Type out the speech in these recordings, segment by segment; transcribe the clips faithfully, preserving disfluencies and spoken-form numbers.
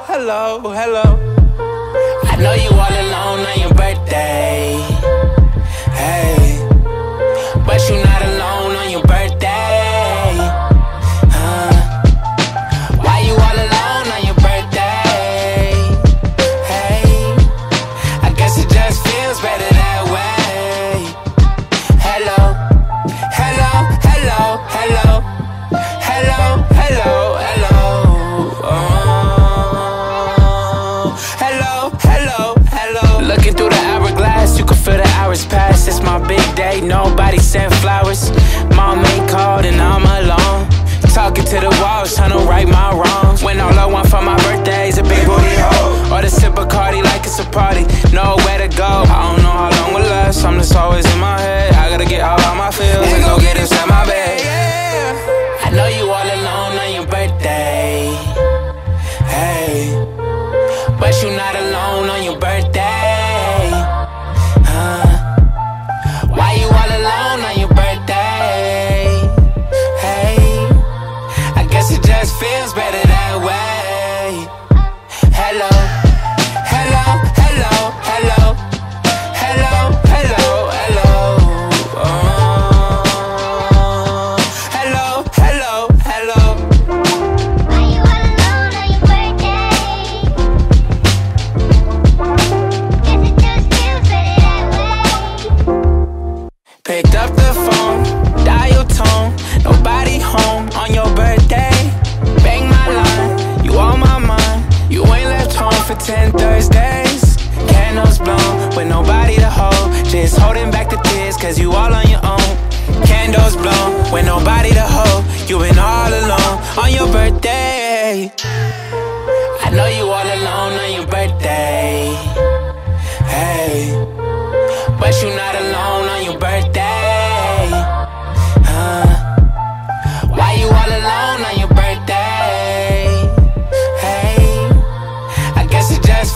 hello, hello, hello. I know you all alone on your birthday. Hey, but you not alone on your birthday. Huh? Why you all alone on your birthday? Hey, I guess it just feels better that way. Hello, hello, hello, hello, hello, hello. Past, it's my big day, nobody sent flowers. Mom ain't called and I'm alone, talking to the walls, trying to right my wrongs. When all I want for my birthday is a big booty hoe, or to sip a Cardi like it's a party, nowhere to go. I don't know how long will last, I'm just always in my head. I gotta get all out my feels and go get inside my bed. Yeah. I know you all alone on your birthday. Hey, but you not alone on your birthday. Feels better that way. Hello, hello, hello, hello, hello, hello, hello, oh. Hello, hello, hello. Are you all alone on your birthday? Guess it just feels better that way. Picked up the phone, dial tone, nobody home on your birthday. Ten Thursdays, candles blown, with nobody to hold, just holding back the tears, cause you all on your own. Candles blown, with nobody to hold, you been all alone, on your birthday. I know you all alone on your birthday. Hey, but you not alone on your birthday. Huh? Why you all alone on your birthday?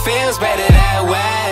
Feels better that way.